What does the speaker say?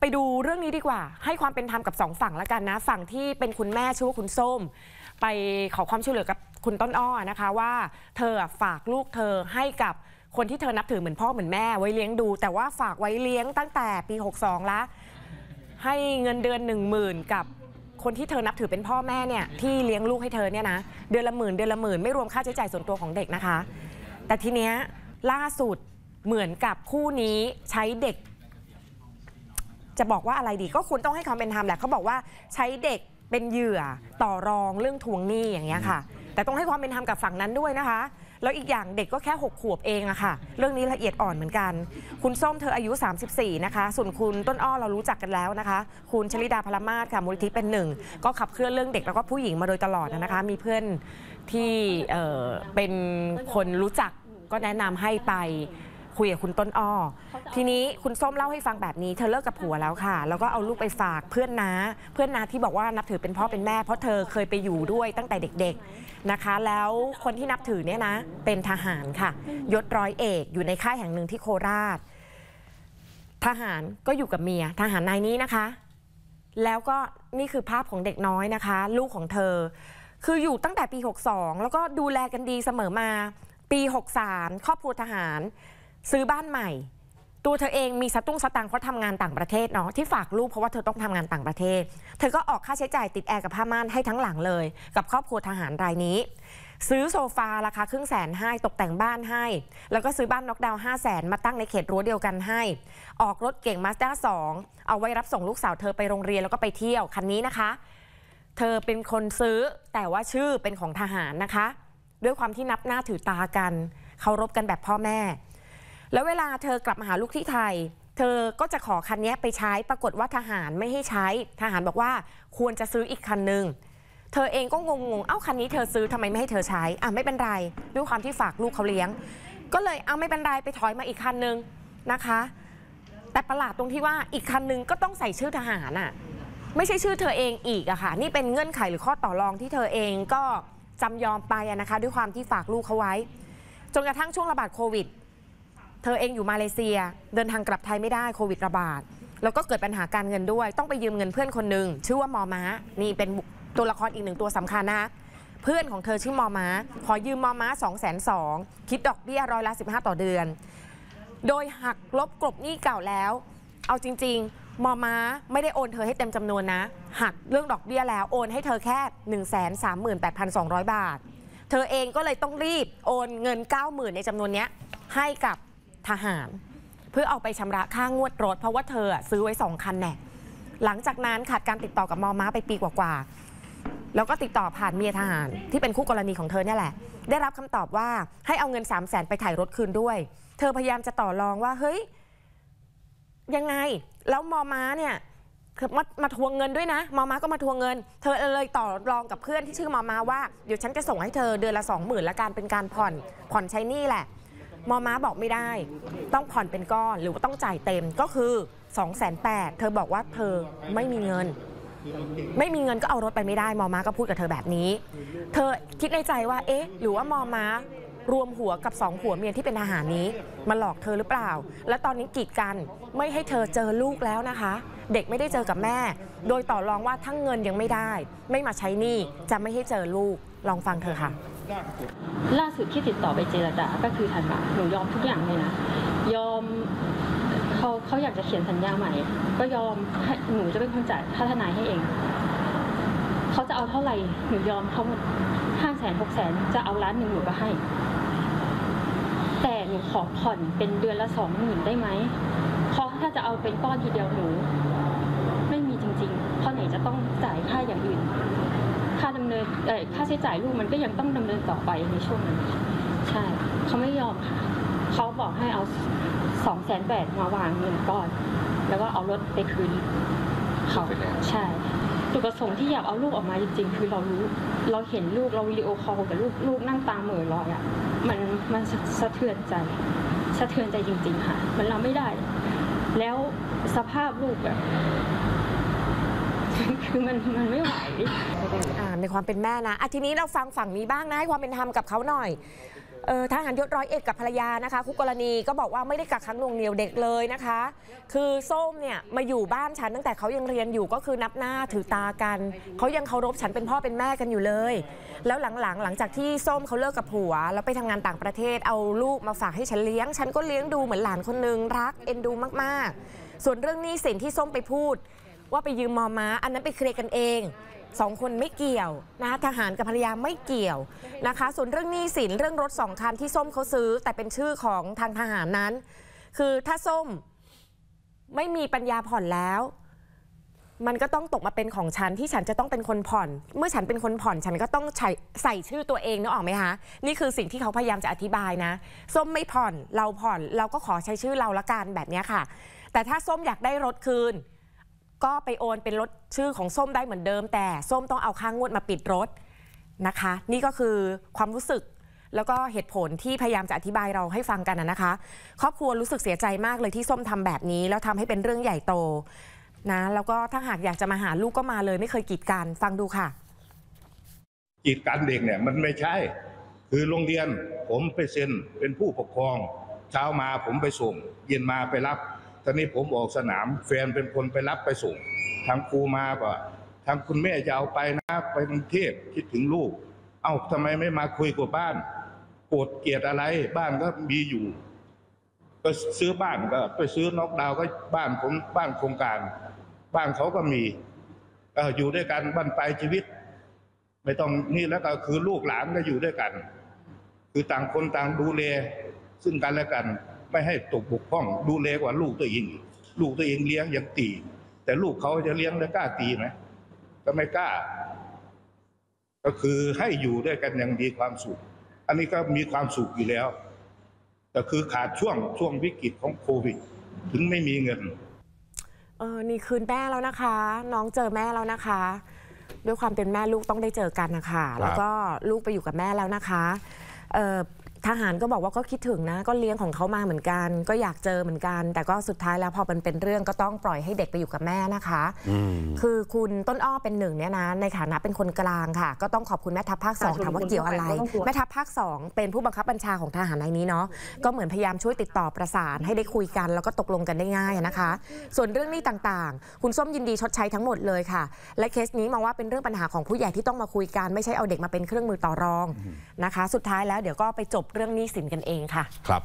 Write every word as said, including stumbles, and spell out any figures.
ไปดูเรื่องนี้ดีกว่าให้ความเป็นธรรมกับสองฝั่งแล้วกันนะฝั่งที่เป็นคุณแม่ชื่อว่าคุณส้มไปขอความช่วยเหลือกับคุณต้นอ้อนะคะว่าเธอฝากลูกเธอให้กับคนที่เธอนับถือเหมือนพ่อเหมือนแม่ไว้เลี้ยงดูแต่ว่าฝากไว้เลี้ยงตั้งแต่ปีหกสองละให้เงินเดือนหนึ่งหมื่นกับคนที่เธอนับถือเป็นพ่อแม่เนี่ยที่เลี้ยงลูกให้เธอเนี่ยนะเดือนละหมื่นเดือนละหมื่นไม่รวมค่าใช้จ่ายส่วนตัวของเด็กนะคะแต่ทีเนี้ยล่าสุดเหมือนกับคู่นี้ใช้เด็กจะบอกว่าอะไรดีก็คุณต้องให้ความเป็นธรรมแหละเขาบอกว่าใช้เด็กเป็นเหยื่อต่อรองเรื่องทวงหนี้อย่างเงี้ยค่ะแต่ต้องให้ความเป็นธรรมกับฝั่งนั้นด้วยนะคะแล้วอีกอย่างเด็กก็แค่หกขวบเองอะค่ะเรื่องนี้ละเอียดอ่อนเหมือนกันคุณส้มเธออายุสามสิบสี่นะคะส่วนคุณต้นอ้อเรารู้จักกันแล้วนะคะคุณชลิดาพลมาศค่ะมูลนิธิเป็นหนึ่งก็ขับเคลื่อนเรื่องเด็กแล้วก็ผู้หญิงมาโดยตลอดนะคะมีเพื่อนที่เอ่อเป็นคนรู้จักก็แนะนำให้ไปคุยกับคุณต้นอ้อทีนี้คุณส้มเล่าให้ฟังแบบนี้เธอเลิกกับผัวแล้วค่ะแล้วก็เอาลูกไปฝากเพื่อนน้าเพื่อนน้าที่บอกว่านับถือเป็นพ่อเป็นแม่เพราะเธอเคยไปอยู่ด้วยตั้งแต่เด็กๆนะคะแล้วคนที่นับถือเนี่ยนะเป็นทหารค่ะยศร้อยเอกอยู่ในค่ายแห่งหนึ่งที่โคราชทหารก็อยู่กับเมียทหารนายนี้นะคะแล้วก็นี่คือภาพของเด็กน้อยนะคะลูกของเธอคืออยู่ตั้งแต่ปีหกสองแล้วก็ดูแลกันดีเสมอมาปีหกสามครอบครัวทหารซื้อบ้านใหม่ตัวเธอเองมีสตุ้งสตังค์เพราะทำงานต่างประเทศเนาะที่ฝากลูกเพราะว่าเธอต้องทำงานต่างประเทศเธอก็ออกค่าใช้จ่ายติดแอร์กับผ้าม่านให้ทั้งหลังเลยกับครอบครัวทหารรายนี้ซื้อโซฟาราคาครึ่งแสนให้ตกแต่งบ้านให้แล้วก็ซื้อบ้านน็อกดาวน์ห้าแสนมาตั้งในเขตรั้วเดียวกันให้ออกรถเก่งมาสด้าสองเอาไว้รับส่งลูกสาวเธอไปโรงเรียนแล้วก็ไปเที่ยวคันนี้นะคะเธอเป็นคนซื้อแต่ว่าชื่อเป็นของทหารนะคะด้วยความที่นับหน้าถือตากันเคารพกันแบบพ่อแม่แล้วเวลาเธอกลับมาหาลูกที่ไทยเธอก็จะขอคันนี้ไปใช้ปรากฏว่าทหารไม่ให้ใช้ทหารบอกว่าควรจะซื้ออีกคันนึงเธอเองก็งงๆเอ้าคันนี้เธอซื้อทำไมไม่ให้เธอใช้อ่ะไม่เป็นไรด้วยความที่ฝากลูกเขาเลี้ยงก็เลยเอาไม่เป็นไรไปถอยมาอีกคันนึงนะคะแต่ประหลาดตรงที่ว่าอีกคันนึงก็ต้องใส่ชื่อทหารอ่ะไม่ใช่ชื่อเธอเองอีกอะค่ะนี่เป็นเงื่อนไขหรือข้อต่อรองที่เธอเองก็จำยอมไปนะคะด้วยความที่ฝากลูกเขาไว้จนกระทั่งช่วงระบาดโควิดเธอเองอยู่มาเลเซียเดินทางกลับไทยไม่ได้โควิดระบาดแล้วก็เกิดปัญหาการเงินด้วยต้องไปยืมเงินเพื่อนคนหนึ่งชื่อว่ามอม้านี่เป็นตัวละครอีกหนึ่งตัวสำคัญนะเพื่อนของเธอชื่อมอม้าขอยืมมอม้าสองแสนสองคิดดอกเบี้ยร้อยละสิบห้าต่อเดือนโดยหักลบกลบหนี้เก่าแล้วเอาจริงๆมอม้าไม่ได้โอนเธอให้เต็มจำนวนนะหักเรื่องดอกเบี้ยแล้วโอนให้เธอแค่หนึ่งแสนสามหมื่นแปดพันสองร้อยบาทเธอเองก็เลยต้องรีบโอนเงินเก้าหมื่นในจำนวนนี้ให้กับทหารเพื่อเอาไปชำระค่างวดรถเพราะว่าเธอซื้อไว้สองคันแน่หลังจากนั้นขาดการติดต่อกับมอม้าไปปีกว่าๆแล้วก็ติดต่อผ่านเมียทหารที่เป็นคู่กรณีของเธอเนี่ยแหละได้รับคำตอบว่าให้เอาเงินสามแสนไปถ่ายรถคืนด้วยเธอพยายามจะต่อรองว่าเฮ้ยยังไงแล้วมอม้าเนี่ยมามาทวงเงินด้วยนะมอม้าก็มาทวงเงินเธอเลยต่อรองกับเพื่อนที่ชื่อมอม้าว่าเดี๋ยวฉันจะส่งให้เธอเดือนละสองหมื่นละกันเป็นการผ่อนผ่อนใช้หนี้แหละมอม้าบอกไม่ได้ต้องผ่อนเป็นก้อนหรือว่าต้องจ่ายเต็มก็คือสองแสนแปดหมื่นเธอบอกว่าเธอไม่มีเงินไม่มีเงินก็เอารถไปไม่ได้มอม้าก็พูดกับเธอแบบนี้เธอคิดในใจว่าเอ๊ะหรือว่ามอม้ารวมหัวกับสองหัวเมียที่เป็นทหารนี้มาหลอกเธอหรือเปล่าและตอนนี้กีดกันไม่ให้เธอเจอลูกแล้วนะคะเด็กไม่ได้เจอกับแม่โดยต่อรองว่าทั้งเงินยังไม่ได้ไม่มาใช้หนี้จะไม่ให้เจอลูกลองฟังเธอค่ะล่าสุดที่ติดต่อไปเจรจาก็คือธันวาหนูยอมทุกอย่างเลยนะยอมเขาเขาอยากจะเขียนสัญญาใหม่ก็ยอมหนูจะเป็นคนจ่ายค่าทนายให้เองเขาจะเอาเท่าไหร่หนูยอมเขาห้าแสนหกแสนจะเอาล้านหนึ่งหนูก็ให้แต่หนูขอผ่อนเป็นเดือนละสองหมื่นได้ไหมเพราะถ้าจะเอาเป็นก้อนทีเดียวหนูไม่มีจริงๆเพราะไหนจะต้องจ่ายค่าอย่างอื่นค่าดำเนินค่าใช้จ่ายลูกมันก็ยังต้องดำเนินต่อไปในช่วงนั้นใช่เขาไม่ยอมค่ะเขาบอกให้เอาสองแสนแปดมาวางเงินก้อนแล้วก็เอารถไปคืนเขาใช่จุดประสงค์ที่อยากเอาลูกออกมาจริงๆคือเรารู้เราเห็นลูกเราวิดีโอคอลกับลูกลูกนั่งตาเหม่อลอยอ่ะมันมันสะเทือนใจสะเทือนใจจริงๆค่ะมันรับไม่ได้แล้วสภาพลูกแบบคือมันมันไม่ไหวในความเป็นแม่นะอ่ะทีนี้เราฟังฝั่งนี้บ้างนะให้ความเป็นธรรมกับเขาหน่อย ทหารยศร้อยเอกกับภรรยานะคะคู่กรณีก็บอกว่าไม่ได้กักขังหน่วงเหนี่ยวเด็กเลยนะคะคือส้มเนี่ยมาอยู่บ้านฉันตั้งแต่เขายังเรียนอยู่ก็คือนับหน้าถือตากันเขายังเคารพฉันเป็นพ่อเป็นแม่กันอยู่เลยแล้วหลังๆหลังจากที่ส้มเขาเลิกกับผัวแล้วไปทำงานต่างประเทศเอาลูกมาฝากให้ฉันเลี้ยงฉันก็เลี้ยงดูเหมือนหลานคนนึงรักเอ็นดูมากๆส่วนเรื่องหนี้สินที่ส้มไปพูดว่าไปยืมมอม้าอันนั้นไปเคลียร์กันเองสองคนไม่เกี่ยวนะทหารกับภรรยาไม่เกี่ยวนะคะส่วนเรื่องหนี้สินเรื่องรถสองคันที่ส้มเขาซื้อแต่เป็นชื่อของทางทหารนั้นคือถ้าส้มไม่มีปัญญาผ่อนแล้วมันก็ต้องตกมาเป็นของฉันที่ฉันจะต้องเป็นคนผ่อนเมื่อฉันเป็นคนผ่อนฉันก็ต้องใส่ชื่อตัวเองนึกออกไหมคะนี่คือสิ่งที่เขาพยายามจะอธิบายนะส้มไม่ผ่อนเราผ่อนเราก็ขอใช้ชื่อเราละกันแบบนี้ค่ะแต่ถ้าส้มอยากได้รถคืนก็ไปโอนเป็นรถชื่อของส้มได้เหมือนเดิมแต่ส้มต้องเอาค่างวดมาปิดรถนะคะนี่ก็คือความรู้สึกแล้วก็เหตุผลที่พยายามจะอธิบายเราให้ฟังกันนะคะครอบครัวรู้สึกเสียใจมากเลยที่ส้มทำแบบนี้แล้วทำให้เป็นเรื่องใหญ่โตนะแล้วก็ถ้าหากอยากจะมาหาลูกก็มาเลยไม่เคยกีดกันฟังดูค่ะกีดกันเด็กเนี่ยมันไม่ใช่คือโรงเรียนผมไปเซ็นเป็นผู้ปกครองเช้ามาผมไปส่งเย็นมาไปรับตอนนี้ผมออกสนามแฟนเป็นคนไปรับไปส่งทางครูมาป่ะทางคุณแม่จะเอาไปนะไปกรุงเทพคิดถึงลูกเอ้าทำไมไม่มาคุยกับบ้านโกรธเกลียดอะไรบ้านก็มีอยู่ก็ซื้อบ้านก็ไปซื้อนอกดาวก็บ้านผมบ้านโครงการบ้านเขาก็มีก็อยู่ด้วยกันบ้านปลายชีวิตไม่ต้องนี่แล้วก็คือลูกหลานก็อยู่ด้วยกันคือต่างคนต่างดูแลซึ่งกันและกันไม่ให้ตกบกพร่องดูแลกว่าลูกตัวเองลูกตัวเองเลี้ยงยังตีแต่ลูกเขาจะเลี้ยงแล้วกล้าตีไหมก็ไม่กล้าก็คือให้อยู่ด้วยกันอย่างมีความสุขอันนี้ก็มีความสุขอยู่แล้วแต่คือขาดช่วงช่วงวิกฤตของโควิดถึงไม่มีเงินเออนี่คืนแม่แล้วนะคะน้องเจอแม่แล้วนะคะด้วยความเป็นแม่ลูกต้องได้เจอกันนะคะแล้วก็ลูกไปอยู่กับแม่แล้วนะคะเออทหารก็บอกว่าก็คิดถึงนะก็เลี้ยงของเขามาเหมือนกันก็อยากเจอเหมือนกันแต่ก็สุดท้ายแล้วพอมันเป็นเรื่องก็ต้องปล่อยให้เด็กไปอยู่กับแม่นะคะคือคุณต้นอ้อเป็นหนึ่งเนี่ยนะในฐานะเป็นคนกลางค่ะก็ต้องขอบคุณแม่ทัพภาคสองถามว่าเกี่ยวอะไรแม่ทัพภาคสองเป็นผู้บังคับบัญชาของทหารนายนี้เนาะก็เหมือนพยายามช่วยติดต่อประสานให้ได้คุยกันแล้วก็ตกลงกันได้ง่ายนะคะส่วนเรื่องนี้ต่างๆคุณส้มยินดีชดใช้ทั้งหมดเลยค่ะและเคสนี้มองว่าเป็นเรื่องปัญหาของผู้ใหญ่ที่ต้องมาคุยกันไม่ใช่เอาเด็กมาเป็นเครื่องมือต่อรองนะคะสุดท้ายแล้วเดี๋ยวก็ไปจบเรื่องหนี้สินกันเองค่ะครับ